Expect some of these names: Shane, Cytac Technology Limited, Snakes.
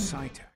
Cytac.